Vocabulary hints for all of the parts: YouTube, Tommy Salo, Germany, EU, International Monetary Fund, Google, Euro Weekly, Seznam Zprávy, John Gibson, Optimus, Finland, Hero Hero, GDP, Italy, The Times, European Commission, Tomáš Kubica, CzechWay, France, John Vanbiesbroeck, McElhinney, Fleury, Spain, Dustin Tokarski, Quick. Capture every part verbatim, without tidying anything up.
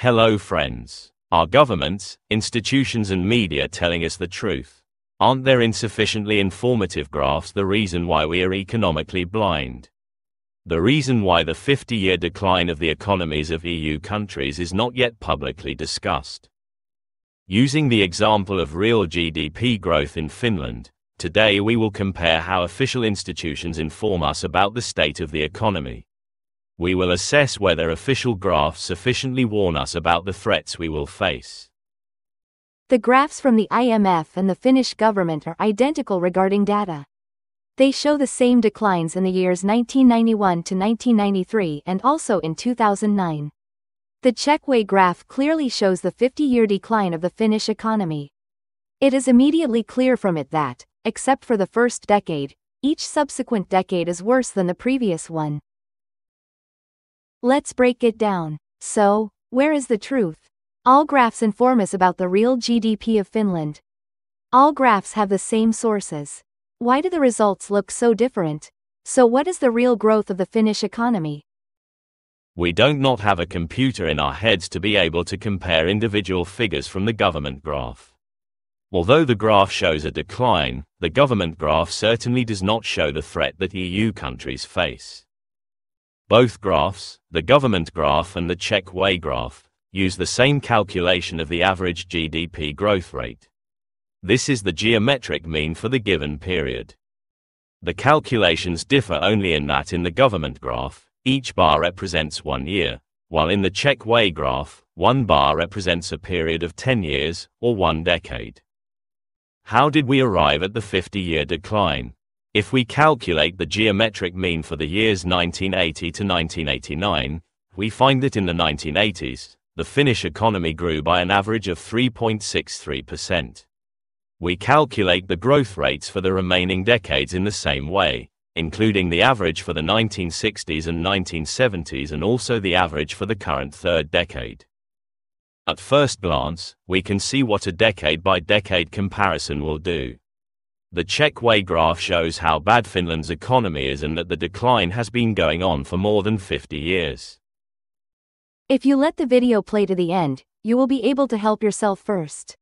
Hello friends. Are governments, institutions and media telling us the truth? Aren't there insufficiently informative graphs the reason why we are economically blind? The reason why the fifty-year decline of the economies of E U countries is not yet publicly discussed. Using the example of real G D P growth in Finland, today we will compare how official institutions inform us about the state of the economy. We will assess whether official graphs sufficiently warn us about the threats we will face. The graphs from the I M F and the Finnish government are identical regarding data. They show the same declines in the years nineteen ninety-one to nineteen ninety-three and also in two thousand nine. The CzechWay graph clearly shows the fifty-year decline of the Finnish economy. It is immediately clear from it that, except for the first decade, each subsequent decade is worse than the previous one. Let's break it down. So, where is the truth? All graphs inform us about the real G D P of Finland. All graphs have the same sources. Why do the results look so different? So what is the real growth of the Finnish economy? We don't not have a computer in our heads to be able to compare individual figures from the government graph. Although the graph shows a decline, the government graph certainly does not show the threat that E U countries face. Both graphs, the government graph and the CzechWay graph, use the same calculation of the average G D P growth rate. This is the geometric mean for the given period. The calculations differ only in that in the government graph, each bar represents one year, while in the CzechWay graph, one bar represents a period of ten years, or one decade. How did we arrive at the fifty-year decline? If we calculate the geometric mean for the years nineteen eighty to nineteen eighty-nine, we find that in the nineteen eighties, the Finnish economy grew by an average of three point six three percent. We calculate the growth rates for the remaining decades in the same way, including the average for the nineteen sixties and nineteen seventies and also the average for the current third decade. At first glance, we can see what a decade-by-decade comparison will do. The CzechWay graph shows how bad Finland's economy is and that the decline has been going on for more than fifty years. If you let the video play to the end, you will be able to help yourself first.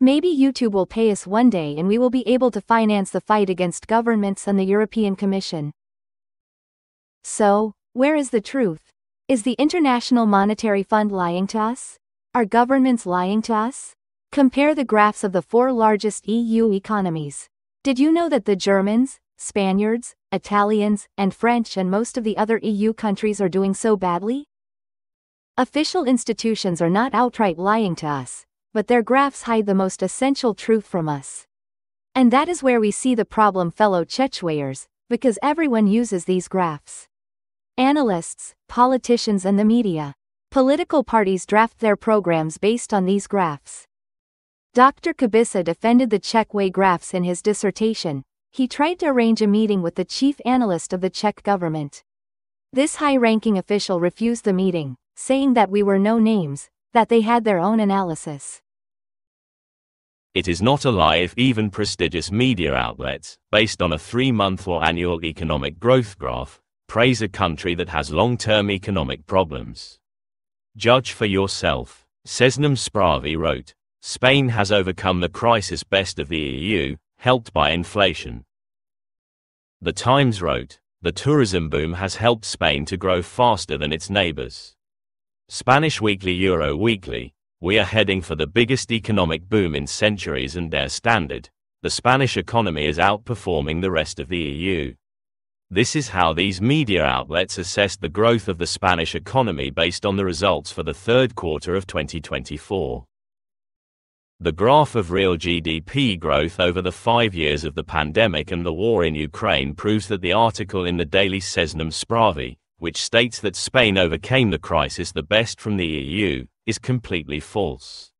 Maybe YouTube will pay us one day and we will be able to finance the fight against governments and the European Commission. So, where is the truth? Is the International Monetary Fund lying to us? Are governments lying to us? Compare the graphs of the four largest E U economies. Did you know that the Germans, Spaniards, Italians, and French and most of the other E U countries are doing so badly? Official institutions are not outright lying to us, but their graphs hide the most essential truth from us. And that is where we see the problem, fellow CzechWayers, because everyone uses these graphs. Analysts, politicians and the media. Political parties draft their programs based on these graphs. Doctor Kubica defended the CzechWay graphs in his dissertation. He tried to arrange a meeting with the chief analyst of the Czech government. This high-ranking official refused the meeting, saying that we were no names, that they had their own analysis. It is not a lie if even prestigious media outlets, based on a three-month or annual economic growth graph, praise a country that has long-term economic problems. Judge for yourself. Seznam Zprávy wrote, Spain has overcome the crisis best of the E U, helped by inflation. The Times wrote, the tourism boom has helped Spain to grow faster than its neighbors. Spanish weekly Euro Weekly, we are heading for the biggest economic boom in centuries and their standard, the Spanish economy is outperforming the rest of the E U. This is how these media outlets assessed the growth of the Spanish economy based on the results for the third quarter of twenty twenty-four. The graph of real G D P growth over the five years of the pandemic and the war in Ukraine proves that the article in the daily Seznam Zprávy, which states that Spain overcame the crisis the best from the E U, is completely false.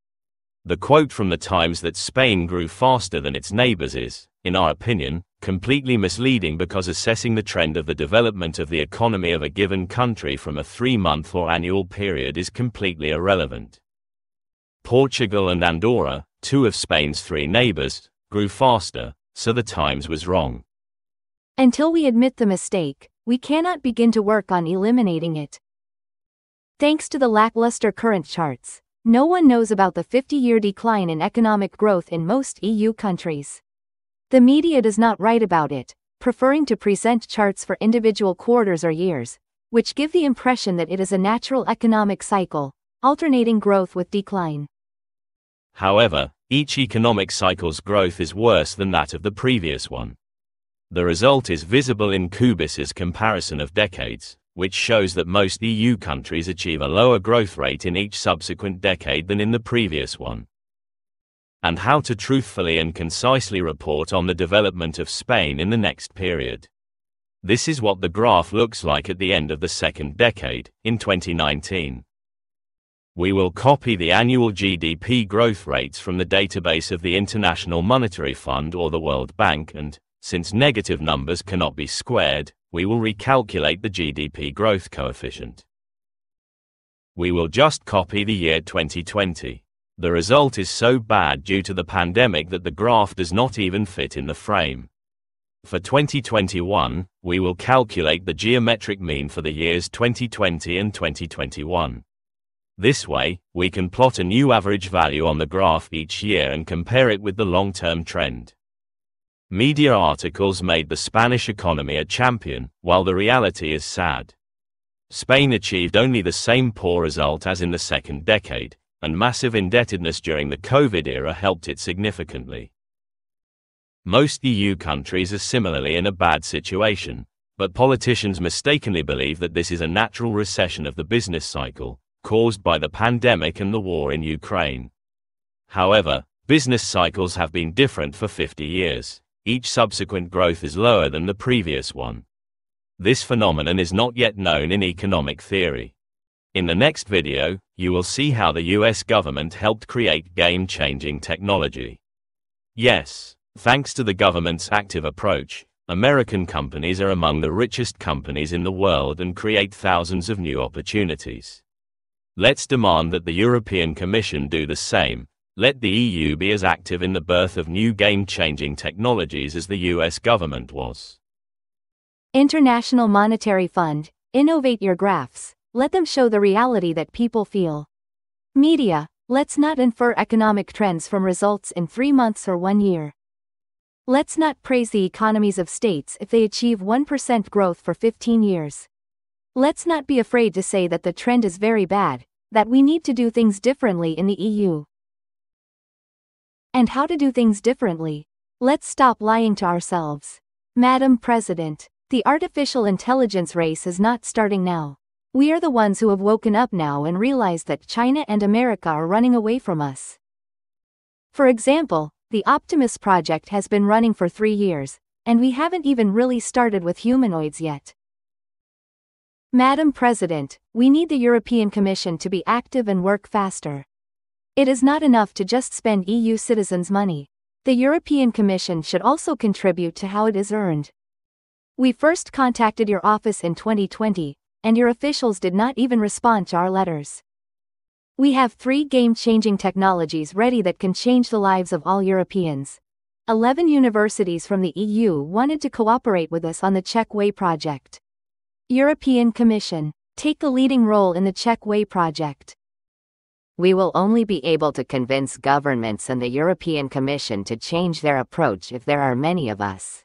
The quote from the Times that Spain grew faster than its neighbors is, in our opinion, completely misleading because assessing the trend of the development of the economy of a given country from a three-month or annual period is completely irrelevant. Portugal and Andorra, two of Spain's three neighbors, grew faster, so the Times was wrong. Until we admit the mistake, we cannot begin to work on eliminating it. Thanks to the lackluster current charts, no one knows about the fifty-year decline in economic growth in most E U countries. The media does not write about it, preferring to present charts for individual quarters or years, which give the impression that it is a natural economic cycle, alternating growth with decline. However, each economic cycle's growth is worse than that of the previous one. The result is visible in Kubica's comparison of decades, which shows that most E U countries achieve a lower growth rate in each subsequent decade than in the previous one. And how to truthfully and concisely report on the development of Spain in the next period. This is what the graph looks like at the end of the second decade, in twenty nineteen. We will copy the annual G D P growth rates from the database of the International Monetary Fund or the World Bank and, since negative numbers cannot be squared, we will recalculate the G D P growth coefficient. We will just copy the year twenty twenty. The result is so bad due to the pandemic that the graph does not even fit in the frame. For twenty twenty-one, we will calculate the geometric mean for the years twenty twenty and twenty twenty-one. This way, we can plot a new average value on the graph each year and compare it with the long-term trend. Media articles made the Spanish economy a champion, while the reality is sad. Spain achieved only the same poor result as in the second decade, and massive indebtedness during the COVID era helped it significantly. Most E U countries are similarly in a bad situation, but politicians mistakenly believe that this is a natural recession of the business cycle, caused by the pandemic and the war in Ukraine. However, business cycles have been different for fifty years. Each subsequent growth is lower than the previous one. This phenomenon is not yet known in economic theory. In the next video, you will see how the U S government helped create game-changing technology. Yes, thanks to the government's active approach, American companies are among the richest companies in the world and create thousands of new opportunities. Let's demand that the European Commission do the same. Let the E U be as active in the birth of new game-changing technologies as the U S government was. International Monetary Fund, innovate your graphs. Let them show the reality that people feel. Media, let's not infer economic trends from results in three months or one year. Let's not praise the economies of states if they achieve one percent growth for fifteen years. Let's not be afraid to say that the trend is very bad, that we need to do things differently in the E U. And how to do things differently. Let's stop lying to ourselves. Madam President, the artificial intelligence race is not starting now. We are the ones who have woken up now and realized that China and America are running away from us. For example, the Optimus project has been running for three years, and we haven't even really started with humanoids yet. Madam President, we need the European Commission to be active and work faster. It is not enough to just spend E U citizens' money. The European Commission should also contribute to how it is earned. We first contacted your office in twenty twenty, and your officials did not even respond to our letters. We have three game-changing technologies ready that can change the lives of all Europeans. Eleven universities from the E U wanted to cooperate with us on the CzechWay project. European Commission, take a leading role in the CzechWay project. We will only be able to convince governments and the European Commission to change their approach if there are many of us.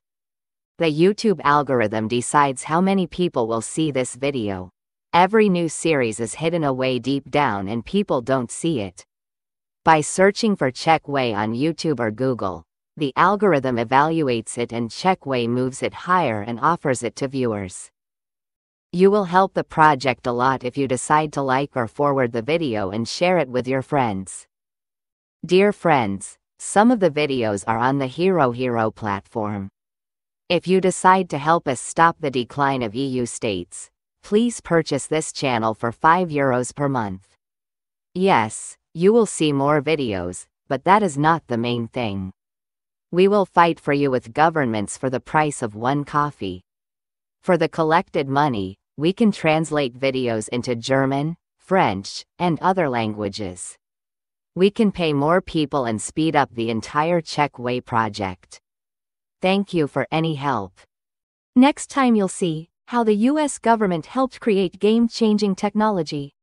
The YouTube algorithm decides how many people will see this video. Every new series is hidden away deep down and people don't see it. By searching for CzechWay on YouTube or Google, the algorithm evaluates it and CzechWay moves it higher and offers it to viewers. You will help the project a lot if you decide to like or forward the video and share it with your friends. Dear friends, some of the videos are on the Hero Hero platform. If you decide to help us stop the decline of E U states, please purchase this channel for five euros per month. Yes, you will see more videos, but that is not the main thing. We will fight for you with governments for the price of one coffee. For the collected money, we can translate videos into German, French, and other languages. We can pay more people and speed up the entire CzechWay project. Thank you for any help. Next time you'll see how the U S government helped create game-changing technology.